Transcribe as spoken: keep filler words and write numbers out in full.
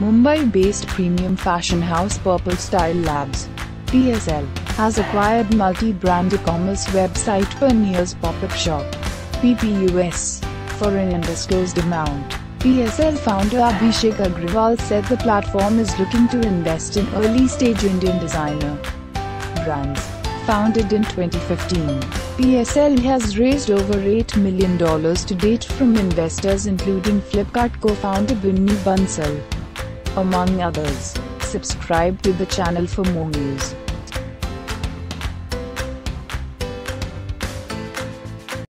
Mumbai-based premium fashion house Purple Style Labs, P S L, has acquired multi-brand e-commerce website Pernia's Pop-Up Shop, P P U S, for an undisclosed amount. P S L founder Abhishek Agarwal said the platform is looking to invest in early-stage Indian designer brands. Founded in twenty fifteen, P S L has raised over eight million dollars to date from investors including Flipkart co-founder Binny Bansal, among others. Subscribe to the channel for more news.